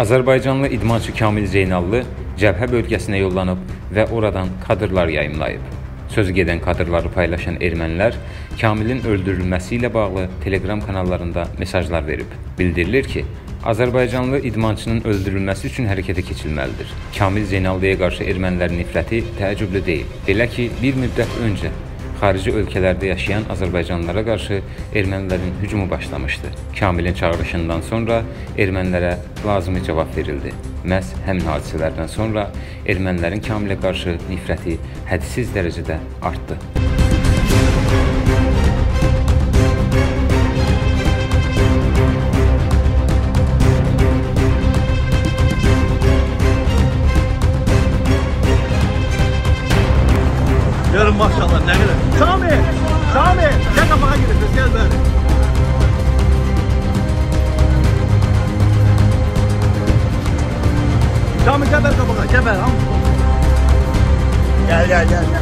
Azərbaycanlı idmançı Kamil Zeynallı cəbhə bölgəsinə yollanıb və oradan kadrlar yayımlayıb. Sözü gedən kadrları paylaşan ermənilər Kamilin öldürülməsi ilə bağlı Telegram kanallarında mesajlar verib. Bildirilir ki, Azərbaycanlı idmançının öldürülməsi üçün hərəkətə keçilməlidir. Kamil Zeynallıya qarşı ermənilərin nifrəti təəccüblü deyil. Belə ki, bir müddət öncə xarici ölkələrdə yaşayan azərbaycanlılara qarşı ermənilərin hücumu başlamışdı. Kamilin çağırışından sonra ermənilərə lazımi cavab verildi. Məhz həmin hadisələrdən sonra ermənilərin Kamilə qarşı nifrəti hədsiz dərəcədə artdı. Görün maşallah ne kadar. Kamil, gel kapağa gidiyoruz, gel böyle. Kamil gel ben kapağa, gel ben. Gel.